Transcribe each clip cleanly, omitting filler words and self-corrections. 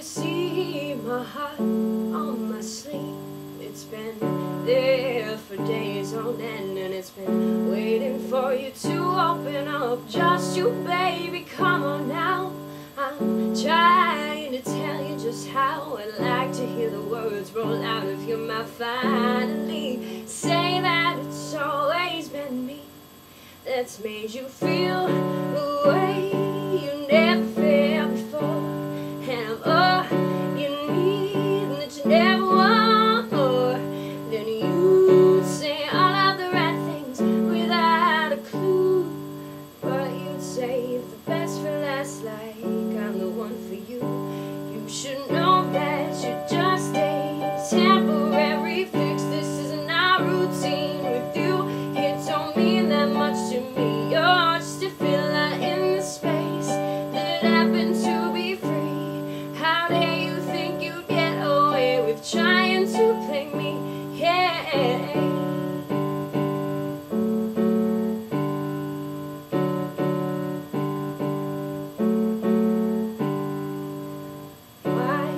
See my heart on my sleeve. It's been there for days on end, and it's been waiting for you to open up. Just you, baby, come on now. I'm trying to tell you just how I'd like to hear the words roll out of your mouth. Finally, say that it's always been me that's made you feel the way you never felt before. And I've never want more than you. Say all of the right things without a clue, but you'd save the best for last, like I'm the one for you. You should know that you're just a temporary fix. This isn't our routine with you. It don't mean that much to me. You're just a filler in the space that happened to be free. How dare you think you'd get over trying to play me, yeah. Why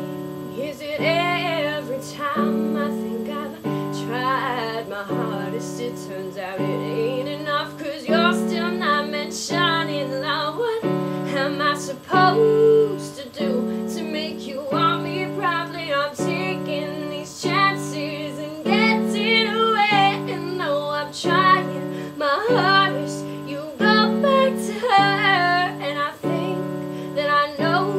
is it every time I think I've tried my hardest, it turns out it ain't enough? Cause you're still not mentioning love. What am I supposed to do to make you want me properly? I'm taking these chances and getting away, and though I'm trying my hardest, you go back to her. And I think that I know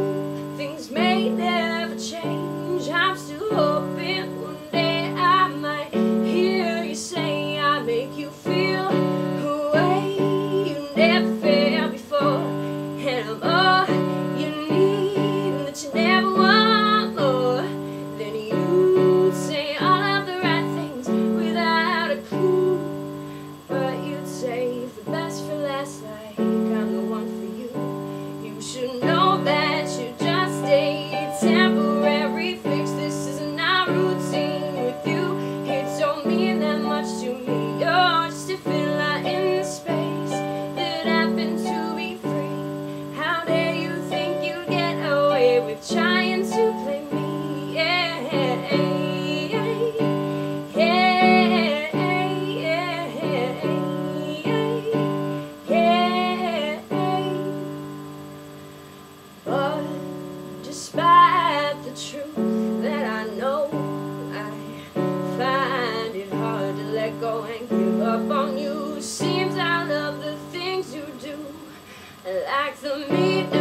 things may never change. I'm still hoping one day I might hear you say I make you feel a way you never felt before, and I'm all you need that you never want. Like I'm the one for you. You should know that you just a temporary fix. This isn't our routine with you. It don't mean that much to me. You're just a filler in the space that happened to be free. How dare you think you get away with trying to play me? Yeah. Despite the truth that I know, I find it hard to let go and give up on you. Seems I love the things you do, like the midnight.